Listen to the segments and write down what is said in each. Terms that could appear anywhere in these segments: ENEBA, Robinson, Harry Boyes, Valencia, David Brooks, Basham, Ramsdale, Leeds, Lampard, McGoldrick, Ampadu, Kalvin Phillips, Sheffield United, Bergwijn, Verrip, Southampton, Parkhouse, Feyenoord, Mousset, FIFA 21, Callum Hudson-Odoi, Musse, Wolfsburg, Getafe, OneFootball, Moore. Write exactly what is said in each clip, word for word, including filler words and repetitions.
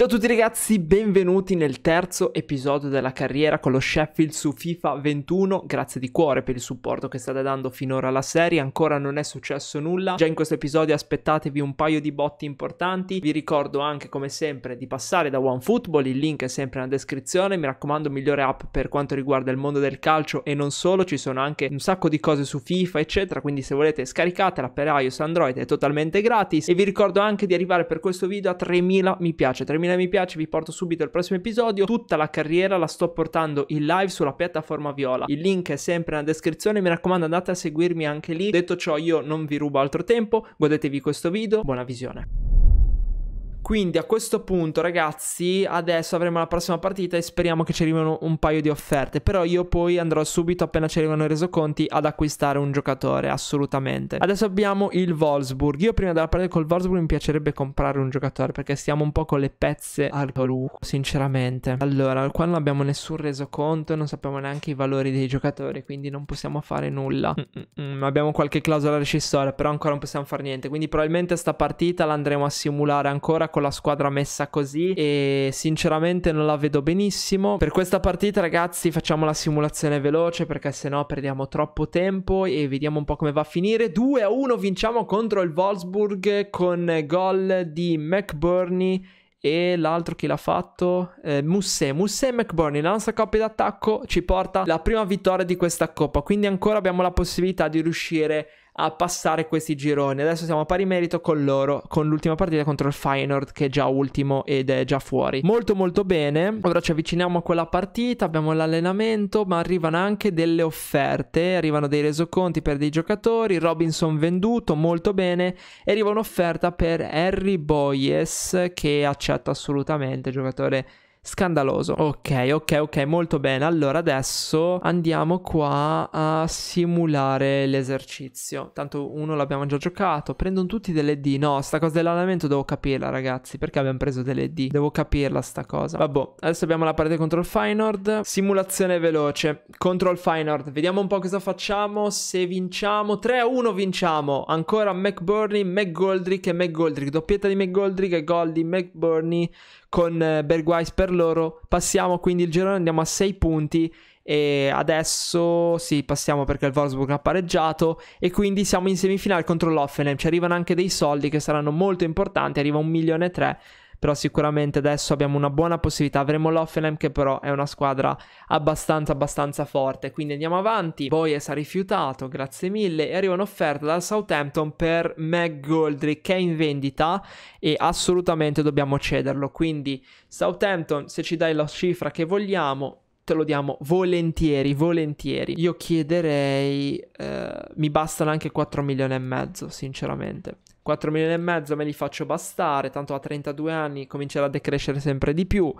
Ciao a tutti ragazzi, benvenuti nel terzo episodio della carriera con lo Sheffield su FIFA ventuno. Grazie di cuore per il supporto che state dando finora alla serie, ancora non è successo nulla. Già in questo episodio aspettatevi un paio di botti importanti. Vi ricordo anche come sempre di passare da OneFootball, il link è sempre nella descrizione. Mi raccomando, migliore app per quanto riguarda il mondo del calcio e non solo, ci sono anche un sacco di cose su FIFA eccetera, quindi se volete scaricatela per iOS, Android, è totalmente gratis. E vi ricordo anche di arrivare per questo video a tremila mi piace, tremila mi piace, vi porto subito al prossimo episodio. Tutta la carriera la sto portando in live sulla piattaforma viola, il link è sempre nella descrizione, mi raccomando andate a seguirmi anche lì. Detto ciò, io non vi rubo altro tempo, godetevi questo video, buona visione. Quindi a questo punto ragazzi, adesso avremo la prossima partita e speriamo che ci arrivino un paio di offerte, però io poi andrò subito, appena ci arrivano i resoconti, ad acquistare un giocatore assolutamente. Adesso abbiamo il Wolfsburg. Io prima della partita col Wolfsburg mi piacerebbe comprare un giocatore, perché stiamo un po' con le pezze al collo sinceramente. Allora, qua non abbiamo nessun resoconto, non sappiamo neanche i valori dei giocatori, quindi non possiamo fare nulla. Mm -mm, abbiamo qualche clausola rescissoria, però ancora non possiamo fare niente, quindi probabilmente sta partita la andremo a simulare ancora con la squadra messa così, e sinceramente non la vedo benissimo. Per questa partita ragazzi facciamo la simulazione veloce, perché sennò perdiamo troppo tempo, e vediamo un po' come va a finire. due a uno vinciamo contro il Wolfsburg con gol di McBurnie e l'altro chi l'ha fatto? Eh, Musse, Musse e McBurnie. La nostra coppia d'attacco ci porta la prima vittoria di questa coppa, quindi ancora abbiamo la possibilità di riuscire a passare questi gironi. Adesso siamo a pari merito con loro, con l'ultima partita contro il Feyenoord che è già ultimo ed è già fuori. Molto molto bene, ora ci avviciniamo a quella partita, abbiamo l'allenamento, ma arrivano anche delle offerte, arrivano dei resoconti per dei giocatori. Robinson venduto, molto bene, e arriva un'offerta per Harry Boyes che accetto assolutamente, giocatore scandaloso. Ok, ok, ok, molto bene. Allora adesso andiamo qua a simulare l'esercizio. Tanto uno l'abbiamo già giocato. Prendono tutti delle D. No, sta cosa dell'allenamento devo capirla ragazzi, perché abbiamo preso delle D. Devo capirla sta cosa. Vabbè, adesso abbiamo la partita contro il Feyenoord. Simulazione veloce contro il Feyenoord. Vediamo un po' cosa facciamo. Se vinciamo, tre a uno vinciamo. Ancora McBurnie, McGoldrick e McGoldrick. Doppietta di McGoldrick e gol di McBurnie con Bergwijn per loro. Passiamo quindi il girone, andiamo a sei punti. E adesso sì, passiamo perché il Wolfsburg ha pareggiato, e quindi siamo in semifinale contro l'Hoffenheim. Ci arrivano anche dei soldi che saranno molto importanti, arriva un milione e tre, però sicuramente adesso abbiamo una buona possibilità. Avremo l'Hoffenheim che però è una squadra abbastanza abbastanza forte, quindi andiamo avanti. Boyes ha rifiutato, grazie mille, e arriva un'offerta dal Southampton per McGoldrick che è in vendita e assolutamente dobbiamo cederlo. Quindi Southampton, se ci dai la cifra che vogliamo te lo diamo volentieri, volentieri. Io chiederei, eh, mi bastano anche quattro milioni e mezzo sinceramente. Quattro milioni e mezzo me li faccio bastare, tanto a trentadue anni comincerà a decrescere sempre di più,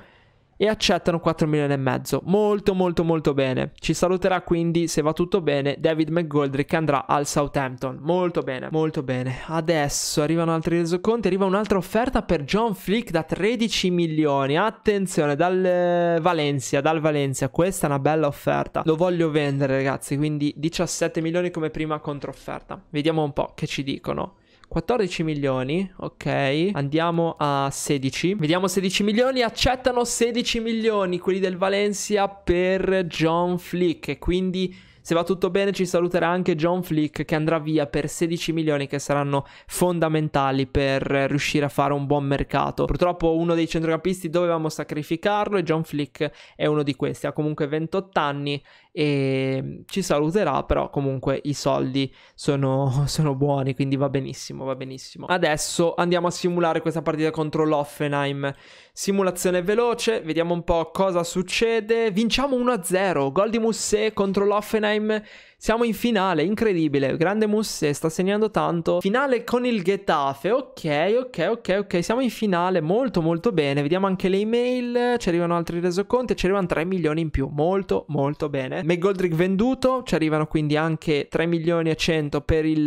e accettano quattro milioni e mezzo. Molto molto molto bene. Ci saluterà quindi, se va tutto bene, David McGoldrick che andrà al Southampton. Molto bene, molto bene. Adesso arrivano altri resoconti, arriva un'altra offerta per John Fleck da tredici milioni. Attenzione, dal eh, Valencia, dal Valencia. Questa è una bella offerta, lo voglio vendere ragazzi, quindi diciassette milioni come prima controfferta. Vediamo un po' che ci dicono. quattordici milioni, ok, andiamo a sedici, vediamo sedici milioni, accettano sedici milioni quelli del Valencia per John Fleck, e quindi se va tutto bene ci saluterà anche John Fleck che andrà via per sedici milioni che saranno fondamentali per riuscire a fare un buon mercato. Purtroppo uno dei centrocampisti dovevamo sacrificarlo e John Fleck è uno di questi, ha comunque ventotto anni e ci saluterà, però comunque i soldi sono, sono buoni, quindi va benissimo, va benissimo. Adesso andiamo a simulare questa partita contro l'Hoffenheim. Simulazione veloce, vediamo un po' cosa succede. Vinciamo uno a zero, gol di Musse contro l'Hoffenheim. Siamo in finale, incredibile, grande Mousset, sta segnando tanto. Finale con il Getafe, ok, ok, ok, ok, siamo in finale, molto molto bene. Vediamo anche le email, ci arrivano altri resoconti, ci arrivano tre milioni in più, molto molto bene. McGoldrick venduto, ci arrivano quindi anche tre milioni e cento per il,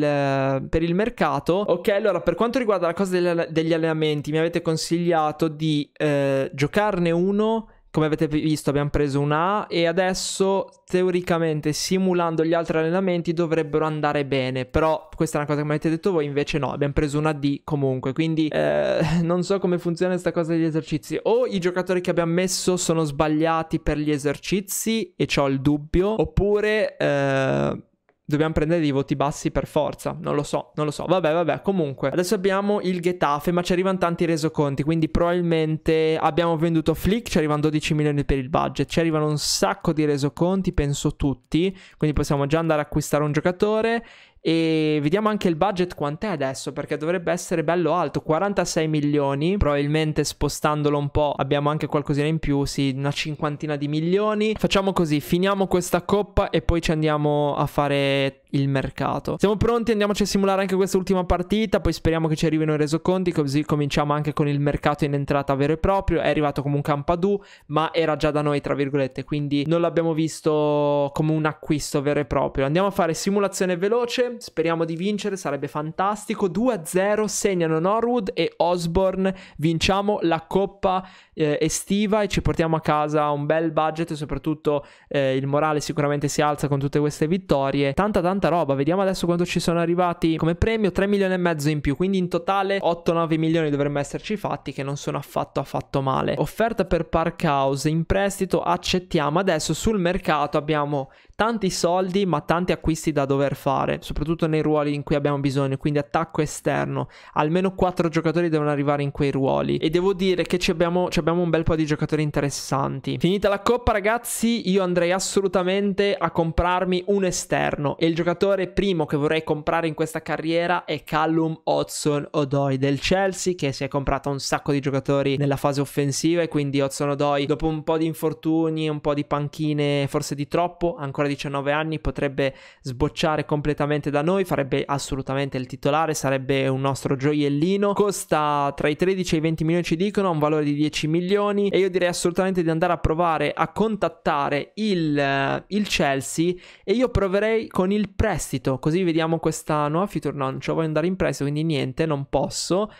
per il mercato. Ok, allora per quanto riguarda la cosa degli allenamenti, mi avete consigliato di eh, giocarne uno come avete visto abbiamo preso un A e adesso teoricamente simulando gli altri allenamenti dovrebbero andare bene, però questa è una cosa che mi avete detto voi, invece no, abbiamo preso una D comunque, quindi eh, non so come funziona questa cosa degli esercizi, o i giocatori che abbiamo messo sono sbagliati per gli esercizi e c'ho il dubbio, oppure eh, dobbiamo prendere dei voti bassi per forza. Non lo so, non lo so. Vabbè, vabbè, comunque. Adesso abbiamo il Getafe, ma ci arrivano tanti resoconti, quindi probabilmente abbiamo venduto Flick, ci arrivano dodici milioni per il budget, ci arrivano un sacco di resoconti, penso tutti, quindi possiamo già andare a acquistare un giocatore. E vediamo anche il budget quant'è adesso, perché dovrebbe essere bello alto, quarantasei milioni, probabilmente spostandolo un po' abbiamo anche qualcosina in più, sì, una cinquantina di milioni. Facciamo così, finiamo questa coppa e poi ci andiamo a fare il mercato. Siamo pronti, andiamoci a simulare anche quest'ultima partita, poi speriamo che ci arrivino i resoconti, così cominciamo anche con il mercato in entrata vero e proprio. È arrivato come un Campadù, ma era già da noi tra virgolette, quindi non l'abbiamo visto come un acquisto vero e proprio. Andiamo a fare simulazione veloce, speriamo di vincere, sarebbe fantastico. Due a zero, segnano Norwood e Osborne, vinciamo la coppa eh, estiva e ci portiamo a casa un bel budget e soprattutto eh, il morale sicuramente si alza con tutte queste vittorie. Tanta tanta roba, vediamo adesso quanto ci sono arrivati come premio, tre milioni e mezzo in più, quindi in totale otto nove milioni dovremmo esserci fatti, che non sono affatto affatto male. Offerta per Parkhouse in prestito, accettiamo. Adesso sul mercato abbiamo tanti soldi ma tanti acquisti da dover fare, soprattutto soprattutto nei ruoli in cui abbiamo bisogno, quindi attacco esterno, almeno quattro giocatori devono arrivare in quei ruoli e devo dire che ci abbiamo, ci abbiamo un bel po' di giocatori interessanti. Finita la coppa ragazzi, io andrei assolutamente a comprarmi un esterno e il giocatore primo che vorrei comprare in questa carriera è Callum Hudson-Odoi del Chelsea, che si è comprato un sacco di giocatori nella fase offensiva e quindi Hudson-Odoi dopo un po' di infortuni, un po' di panchine forse di troppo, ancora diciannove anni, potrebbe sbocciare completamente da noi, farebbe assolutamente il titolare, sarebbe un nostro gioiellino. Costa tra i tredici e i venti milioni ci dicono, ha un valore di dieci milioni e io direi assolutamente di andare a provare a contattare il, il Chelsea e io proverei con il prestito, così vediamo questa nuova feature. No, non ci voglio andare in prestito, quindi niente, non posso.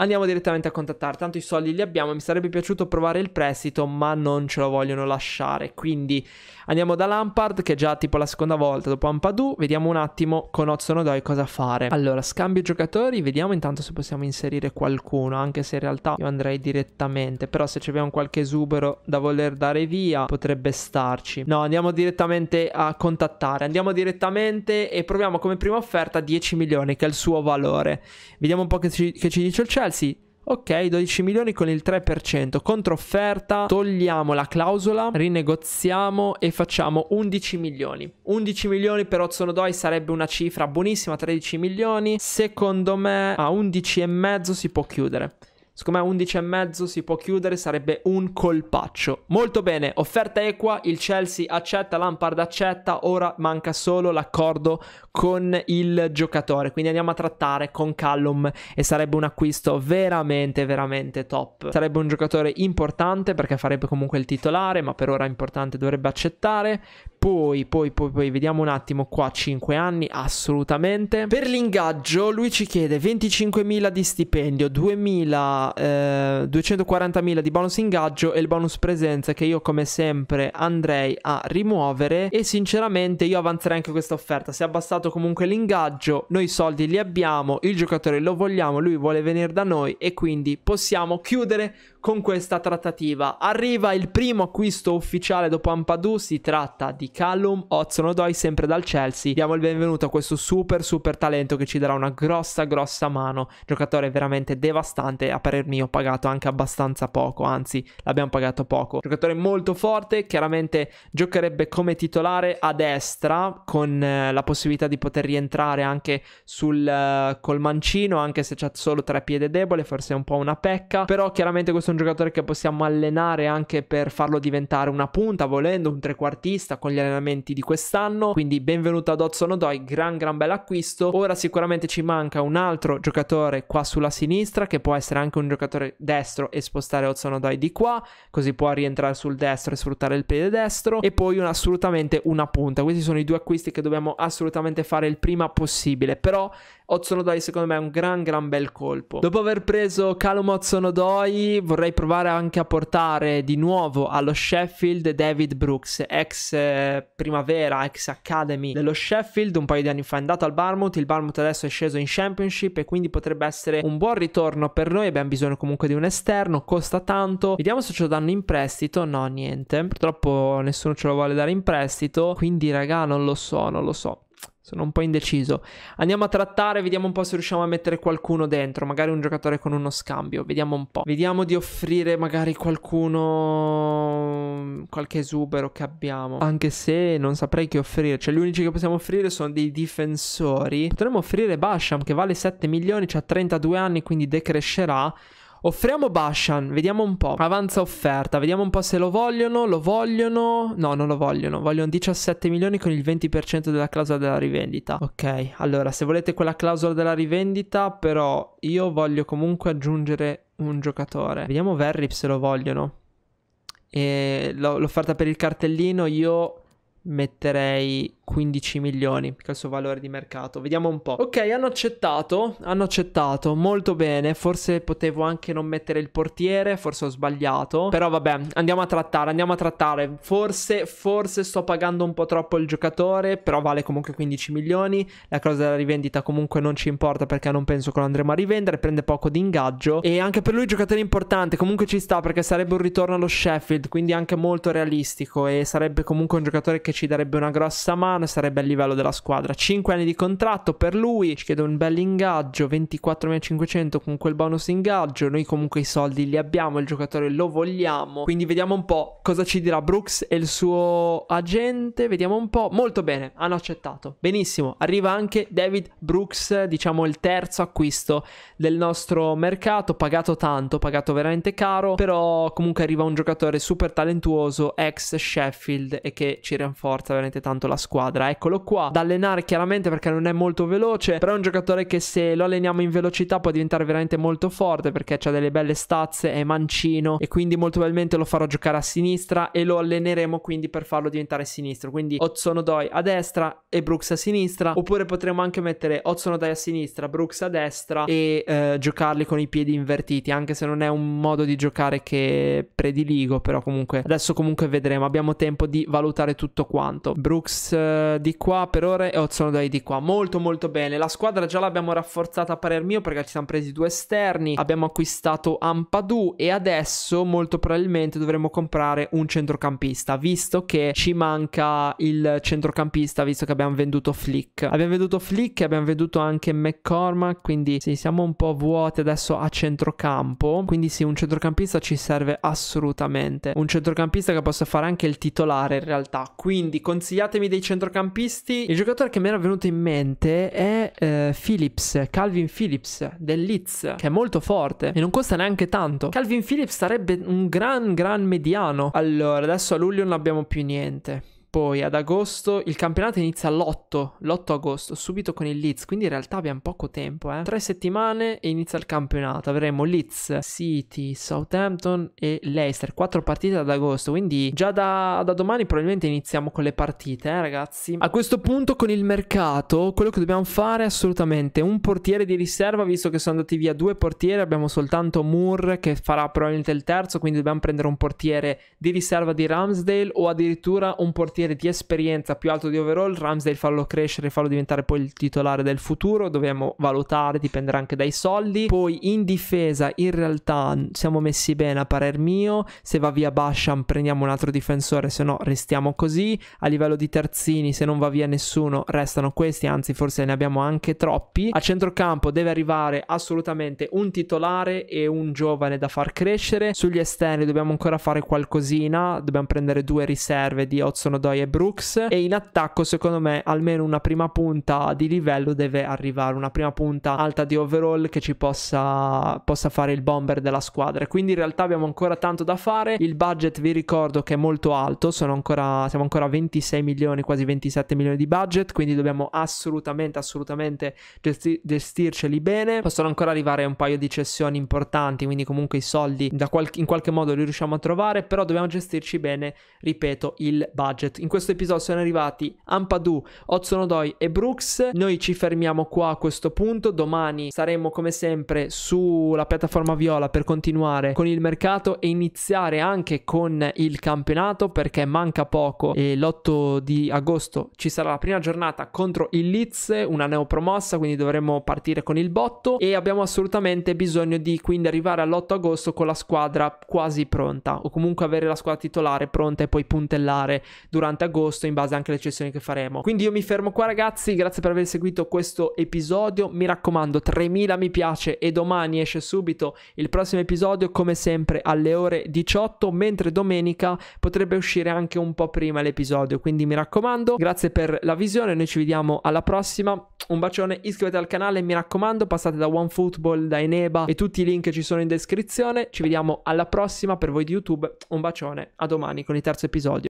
Andiamo direttamente a contattare, tanto i soldi li abbiamo, mi sarebbe piaciuto provare il prestito ma non ce lo vogliono lasciare, quindi andiamo da Lampard che è già tipo la seconda volta dopo Ampadu. Vediamo un attimo con Hudson-Odoi cosa fare. Allora scambio giocatori, vediamo intanto se possiamo inserire qualcuno, anche se in realtà io andrei direttamente, però se abbiamo qualche esubero da voler dare via potrebbe starci. No, andiamo direttamente a contattare, andiamo direttamente e proviamo come prima offerta dieci milioni che è il suo valore. Vediamo un po' che ci, che ci dice il Chelsea. Sì, ok, dodici milioni con il tre per cento, controfferta, togliamo la clausola, rinegoziamo e facciamo undici milioni. undici milioni per Hudson-Odoi sarebbe una cifra buonissima, tredici milioni, secondo me a undici e mezzo si può chiudere. Secondo me undici e mezzo si può chiudere, sarebbe un colpaccio. Molto bene, offerta equa, il Chelsea accetta, Lampard accetta, ora manca solo l'accordo con il giocatore. Quindi andiamo a trattare con Callum e sarebbe un acquisto veramente, veramente top. Sarebbe un giocatore importante perché farebbe comunque il titolare, ma per ora importante, dovrebbe accettare. Poi, poi, poi, poi, vediamo un attimo qua, cinque anni, assolutamente. Per l'ingaggio lui ci chiede venticinquemila di stipendio, duemila, eh, duecentoquarantamila di bonus ingaggio e il bonus presenza che io come sempre andrei a rimuovere e sinceramente io avanzerei anche questa offerta. Si è abbassato comunque l'ingaggio, noi i soldi li abbiamo, il giocatore lo vogliamo, lui vuole venire da noi e quindi possiamo chiudere con questa trattativa. Arriva il primo acquisto ufficiale dopo Ampadu, si tratta di Callum Hudson-Odoi sempre dal Chelsea. Diamo il benvenuto a questo super super talento che ci darà una grossa grossa mano, giocatore veramente devastante, a parer mio pagato anche abbastanza poco, anzi l'abbiamo pagato poco. Giocatore molto forte, chiaramente giocherebbe come titolare a destra con eh, la possibilità di poter rientrare anche sul eh, col mancino, anche se c'ha solo tre piede debole, forse è un po' una pecca, però chiaramente questo è un giocatore che possiamo allenare anche per farlo diventare una punta, volendo un trequartista con gli allenamenti di quest'anno. Quindi benvenuto ad Hudson-Odoi, gran gran bel acquisto. Ora sicuramente ci manca un altro giocatore qua sulla sinistra, che può essere anche un giocatore destro e spostare Hudson-Odoi di qua, così può rientrare sul destro e sfruttare il piede destro, e poi un, assolutamente una punta. Questi sono i due acquisti che dobbiamo assolutamente fare il prima possibile, però Ozzono Dai secondo me è un gran gran bel colpo. Dopo aver preso Callum Hudson-Odoi vorrei provare anche a portare di nuovo allo Sheffield David Brooks, ex eh, Primavera, ex Academy dello Sheffield. Un paio di anni fa è andato al Barmouth, il Barmouth adesso è sceso in Championship e quindi potrebbe essere un buon ritorno per noi. Abbiamo bisogno comunque di un esterno, costa tanto. Vediamo se ce lo danno in prestito. No, niente, purtroppo nessuno ce lo vuole dare in prestito, quindi raga non lo so, non lo so. Sono un po' indeciso. Andiamo a trattare, vediamo un po' se riusciamo a mettere qualcuno dentro. Magari un giocatore con uno scambio. Vediamo un po'. Vediamo di offrire magari qualcuno, qualche esubero che abbiamo. Anche se non saprei che offrire. Cioè gli unici che possiamo offrire sono dei difensori. Potremmo offrire Basham che vale sette milioni, c'ha trentadue anni, quindi decrescerà. Offriamo Basham, vediamo un po'. Avanza offerta, vediamo un po' se lo vogliono. Lo vogliono? No, non lo vogliono. Vogliono diciassette milioni con il venti per cento della clausola della rivendita. Ok, allora se volete quella clausola della rivendita, però io voglio comunque aggiungere un giocatore. Vediamo Verrip se lo vogliono. E l'offerta per il cartellino io metterei quindici milioni, che è il suo valore di mercato. Vediamo un po'. Ok, hanno accettato, hanno accettato, molto bene. Forse potevo anche non mettere il portiere, forse ho sbagliato, però vabbè, andiamo a trattare, andiamo a trattare. Forse, forse sto pagando un po' troppo il giocatore, però vale comunque quindici milioni. La cosa della rivendita comunque non ci importa, perché non penso che lo andremo a rivendere. Prende poco di ingaggio e anche per lui giocatore importante, comunque ci sta, perché sarebbe un ritorno allo Sheffield, quindi anche molto realistico, e sarebbe comunque un giocatore che ci darebbe una grossa mano, sarebbe a livello della squadra. cinque anni di contratto per lui, ci chiede un bel ingaggio, ventiquattromilacinquecento con quel bonus ingaggio. Noi comunque i soldi li abbiamo, il giocatore lo vogliamo, quindi vediamo un po' cosa ci dirà Brooks e il suo agente. Vediamo un po'. Molto bene, hanno accettato, benissimo. Arriva anche David Brooks, diciamo il terzo acquisto del nostro mercato, pagato tanto, pagato veramente caro, però comunque arriva un giocatore super talentuoso, ex Sheffield, e che ci rinforza veramente tanto la squadra. Eccolo qua, da allenare chiaramente perché non è molto veloce, però è un giocatore che se lo alleniamo in velocità può diventare veramente molto forte, perché ha delle belle stazze, è mancino, e quindi molto probabilmente lo farò giocare a sinistra e lo alleneremo quindi per farlo diventare sinistro. Quindi Ozzono Dai a destra e Brooks a sinistra, oppure potremmo anche mettere Ozzono Dai a sinistra, Brooks a destra e eh, giocarli con i piedi invertiti, anche se non è un modo di giocare che prediligo, però comunque adesso comunque vedremo, abbiamo tempo di valutare tutto quanto. Brooks di qua per ora e Ozzono Dai di qua. Molto molto bene. La squadra già l'abbiamo rafforzata a parer mio, perché ci siamo presi due esterni, abbiamo acquistato Ampadu e adesso molto probabilmente dovremo comprare un centrocampista, visto che ci manca il centrocampista, visto che abbiamo venduto Flick. Abbiamo venduto Flick e abbiamo venduto anche McCormack, quindi sì, siamo un po' vuoti adesso a centrocampo, quindi sì, un centrocampista ci serve assolutamente, un centrocampista che possa fare anche il titolare in realtà. Quindi consigliatemi dei centrocampisti. Il giocatore che mi era venuto in mente è eh, Phillips, Kalvin Phillips del Leeds, che è molto forte e non costa neanche tanto. Kalvin Phillips sarebbe un gran gran mediano. Allora adesso a luglio non abbiamo più niente, poi ad agosto il campionato inizia l'otto, l'otto agosto, subito con il Leeds, quindi in realtà abbiamo poco tempo, eh. Tre settimane e inizia il campionato. Avremo Leeds, City, Southampton e Leicester, quattro partite ad agosto, quindi già da, da domani probabilmente iniziamo con le partite, eh, ragazzi. A questo punto con il mercato quello che dobbiamo fare è assolutamente un portiere di riserva, visto che sono andati via due portieri, abbiamo soltanto Moore che farà probabilmente il terzo, quindi dobbiamo prendere un portiere di riserva di Ramsdale o addirittura un portiere di esperienza più alto di overall. Ramsdale farlo crescere e farlo diventare poi il titolare del futuro, dobbiamo valutare, dipenderà anche dai soldi. Poi in difesa in realtà siamo messi bene a parer mio, se va via Basham prendiamo un altro difensore, se no restiamo così. A livello di terzini, se non va via nessuno restano questi, anzi forse ne abbiamo anche troppi. A centrocampo deve arrivare assolutamente un titolare e un giovane da far crescere. Sugli esterni dobbiamo ancora fare qualcosina, dobbiamo prendere due riserve di Ozzono Dai e Brooks, e in attacco secondo me almeno una prima punta di livello deve arrivare, una prima punta alta di overall che ci possa possa fare il bomber della squadra. Quindi in realtà abbiamo ancora tanto da fare, il budget vi ricordo che è molto alto, sono ancora, siamo ancora a ventisei milioni, quasi ventisette milioni di budget, quindi dobbiamo assolutamente assolutamente gesti gestirceli bene. Possono ancora arrivare un paio di cessioni importanti, quindi comunque i soldi da qual in qualche modo li riusciamo a trovare, però dobbiamo gestirci bene, ripeto, il budget. podcast. In questo episodio sono arrivati Ampadu, Ozzono Dai e Brooks. Noi ci fermiamo qua a questo punto. Domani saremo come sempre sulla piattaforma viola per continuare con il mercato e iniziare anche con il campionato, perché manca poco e l'otto di agosto ci sarà la prima giornata contro il Leeds, una neopromossa, quindi dovremo partire con il botto e abbiamo assolutamente bisogno di quindi arrivare all'otto agosto con la squadra quasi pronta, o comunque avere la squadra titolare pronta e poi puntellare durante agosto in base anche alle cessioni che faremo. Quindi io mi fermo qua ragazzi, grazie per aver seguito questo episodio, mi raccomando tremila mi piace e domani esce subito il prossimo episodio come sempre alle ore diciotto, mentre domenica potrebbe uscire anche un po' prima l'episodio, quindi mi raccomando grazie per la visione, noi ci vediamo alla prossima, un bacione, iscrivetevi al canale, mi raccomando passate da OneFootball, da ENEBA e tutti i link ci sono in descrizione, ci vediamo alla prossima, per voi di YouTube un bacione, a domani con il terzo episodio.